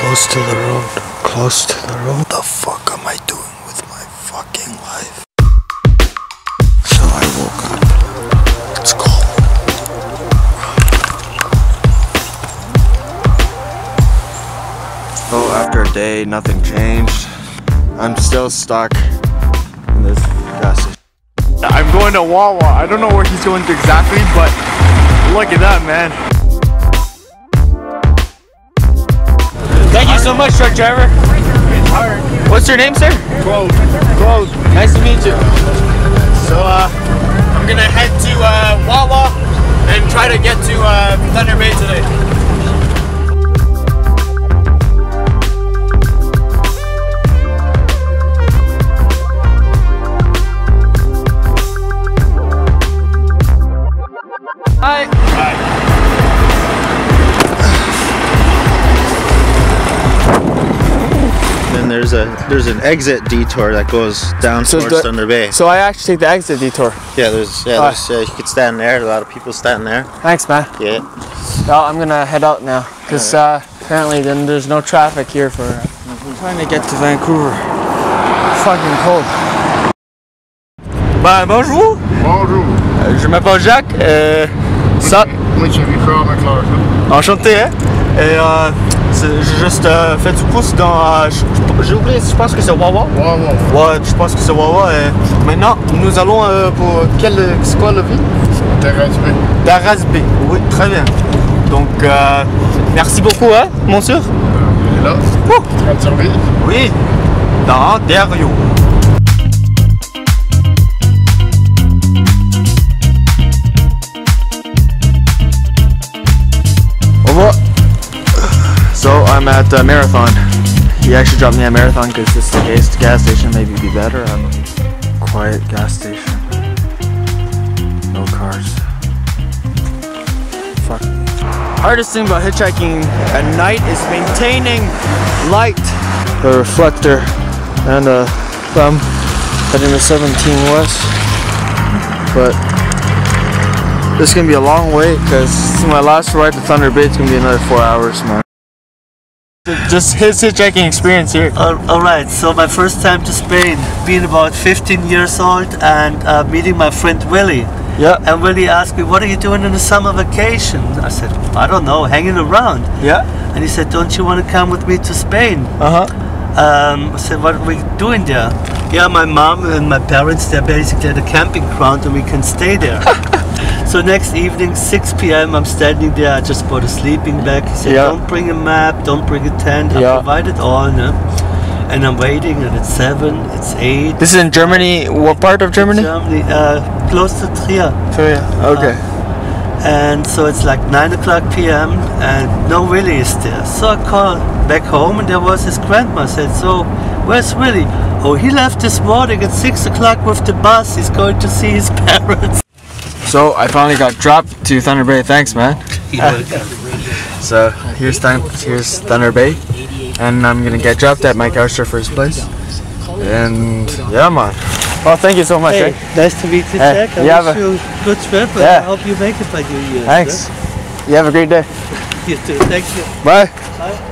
Close to the road. Close to the road. What the fuck am I doing with my fucking life? So I woke up. It's cold. So after a day, nothing changed. I'm still stuck in this dust. I'm going to Wawa. I don't know where he's going to exactly, but look at that, man. Thank you so much, truck driver. It's hard. What's your name, sir? Close. Nice to meet you. So, I'm gonna head to Wawa and try to get to Thunder Bay today. There's an exit detour that goes down towards Thunder Bay. So I actually take the exit detour. Yeah, you could stand there. A lot of people standing there. Thanks, man. Yeah. Well, I'm gonna head out now because apparently then there's no traffic here for. I'm trying to get to Vancouver. It's fucking cold. Ben, bonjour. Bonjour. Je m'appelle Jack. Ça. Moi, je suis from McLaren. Enchanté, hein? Et j'ai juste fait du pouce dans... j'ai oublié, je pense que c'est Wawa. Wawa. Ouais, je pense que c'est Wawa. Et maintenant, nous allons pour... C'est quoi le ville? Thunder Bay. Oui, très bien. Donc, merci beaucoup, hein, monsieur? Il est là. Oh. Tu vas te servir? Oui, dans Ontario. Au revoir. So I'm at Marathon. He actually dropped me at Marathon because this is the gas station. Maybe it'd be better. I don't know. Quiet gas station. No cars. Fuck. Hardest thing about hitchhiking at night is maintaining light. A reflector and a thumb. Heading to 17 West. But this is gonna be a long way because this is my last ride to Thunder Bay. It's gonna be another 4 hours, man. Just his hitchhiking experience here. Alright, so my first time to Spain, being about 15 years old and meeting my friend Willie. Yeah. And Willie asked me, what are you doing in the summer vacation? I said, I don't know, hanging around. Yeah. And he said, don't you want to come with me to Spain? I said, what are we doing there? Yeah, my mom and my parents, they're basically at a camping ground and we can stay there. So next evening, 6 p.m., I'm standing there, I just bought a sleeping bag. He said, don't bring a map, don't bring a tent, I provide it all. No? And I'm waiting, and it's 7, it's 8. This is in Germany, what part of Germany? Germany, close to Trier. Okay. And so it's like 9 o'clock p.m., and no Willie is there. So I called back home, and there was his grandma. I said, so, where's Willie? Oh, he left this morning at 6 o'clock with the bus, he's going to see his parents. So I finally got dropped to Thunder Bay. Thanks, man. So here's Thunder Bay, and I'm gonna get dropped at Mike Archer for his place. And yeah, man. Well, thank you so much. Hey, nice to meet you, Jack. I wish you a good trip, and I hope you make it by New Year's. Thanks. Right? You have a great day. You too. Thank you. Bye. Bye.